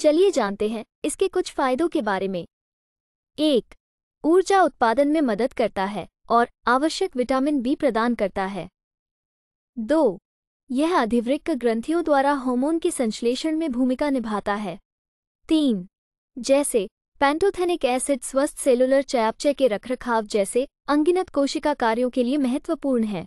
चलिए जानते हैं इसके कुछ फायदों के बारे में। 1. ऊर्जा उत्पादन में मदद करता है और आवश्यक विटामिन B प्रदान करता है। 2. यह अधिवृक्क ग्रंथियों द्वारा हार्मोन के संश्लेषण में भूमिका निभाता है। 3. जैसे पेंटोथेनिक एसिड स्वस्थ सेलुलर चयापचय के रखरखाव जैसे अंगिनत कोशिका कार्यों के लिए महत्वपूर्ण है।